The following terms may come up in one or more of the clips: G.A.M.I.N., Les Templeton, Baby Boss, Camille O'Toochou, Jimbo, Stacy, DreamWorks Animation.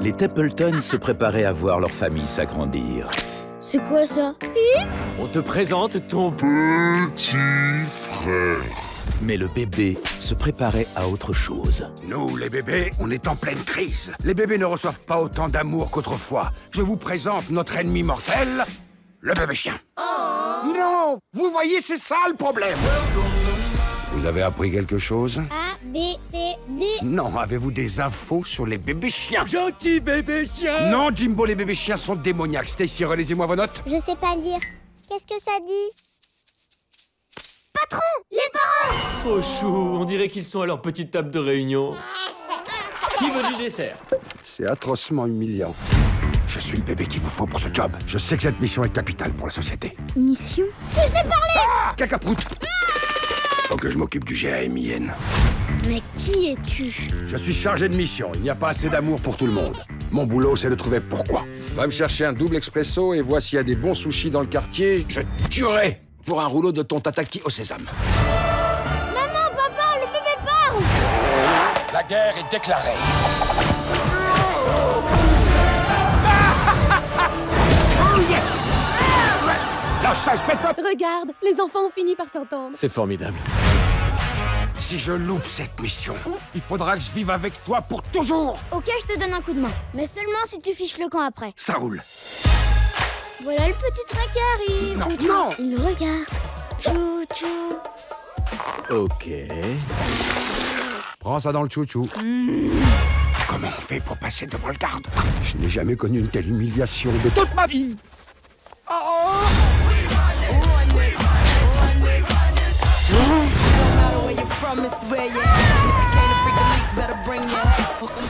Les Templeton se préparaient à voir leur famille s'agrandir. C'est quoi ça? On te présente ton petit frère. Mais le bébé se préparait à autre chose. Nous, les bébés, on est en pleine crise. Les bébés ne reçoivent pas autant d'amour qu'autrefois. Je vous présente notre ennemi mortel, le bébé chien. Oh. Non! Vous voyez, c'est ça le problème! Vous avez appris quelque chose? A, B, C, D... Non, avez-vous des infos sur les bébés chiens? Gentil bébé chien! Non, Jimbo, les bébés chiens sont démoniaques. Stacy, relisez-moi vos notes. Je sais pas lire. Qu'est-ce que ça dit? Patron! Les parents! Trop chou, on dirait qu'ils sont à leur petite table de réunion. Qui veut du dessert? C'est atrocement humiliant. Je suis le bébé qu'il vous faut pour ce job. Je sais que cette mission est capitale pour la société. Mission? Tu sais parler? Ah! Cacaproute! Faut que je m'occupe du G.A.M.I.N. Mais qui es-tu? Je suis chargé de mission, il n'y a pas assez d'amour pour tout le monde. Mon boulot, c'est de trouver pourquoi. Va me chercher un double expresso et vois s'il y a des bons sushis dans le quartier. Je tuerai pour un rouleau de ton tataki au sésame. Maman, papa, le bébé parle! La guerre est déclarée. Oh yes! Regarde, les enfants ont fini par s'entendre. C'est formidable. Si je loupe cette mission, il faudra que je vive avec toi pour toujours. Ok, je te donne un coup de main. Mais seulement si tu fiches le camp après. Ça roule. Voilà le petit train qui arrive. Non, chou, non. Il regarde. Chou-chou. Ok. Prends ça dans le chou-chou. Comment on fait pour passer devant le garde? Je n'ai jamais connu une telle humiliation de toute ma vie.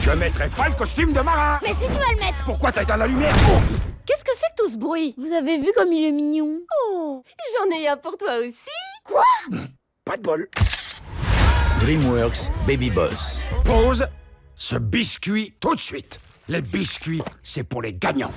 Je mettrai pas le costume de marin. Mais si tu vas le mettre. Pourquoi t'as éteint la lumière? Qu'est-ce que c'est que tout ce bruit? Vous avez vu comme il est mignon? Oh, j'en ai un pour toi aussi. Quoi? Pas de bol. DreamWorks Baby Boss. Pose ce biscuit tout de suite. Les biscuits, c'est pour les gagnants.